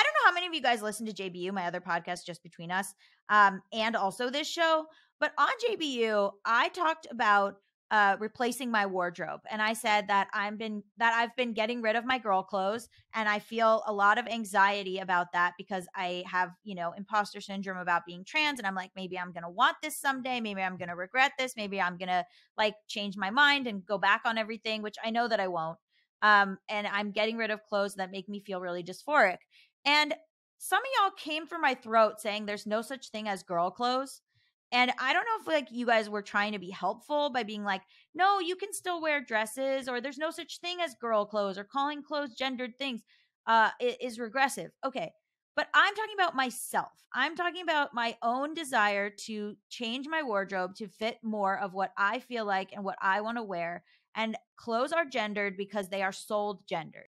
I don't know how many of you guys listen to JBU, my other podcast, Just Between Us, and also this show. But on JBU, I talked about replacing my wardrobe, and I said that I've been getting rid of my girl clothes, and I feel a lot of anxiety about that because I have, you know, imposter syndrome about being trans, and I'm like, maybe I'm gonna want this someday, maybe I'm gonna regret this, maybe I'm gonna like change my mind and go back on everything, which I know that I won't. And I'm getting rid of clothes that make me feel really dysphoric. And some of y'all came for my throat saying there's no such thing as girl clothes. And I don't know if like you guys were trying to be helpful by being like, no, you can still wear dresses, or there's no such thing as girl clothes, or calling clothes gendered things is regressive. Okay. But I'm talking about myself. I'm talking about my own desire to change my wardrobe to fit more of what I feel like and what I want to wear. And clothes are gendered because they are sold gendered.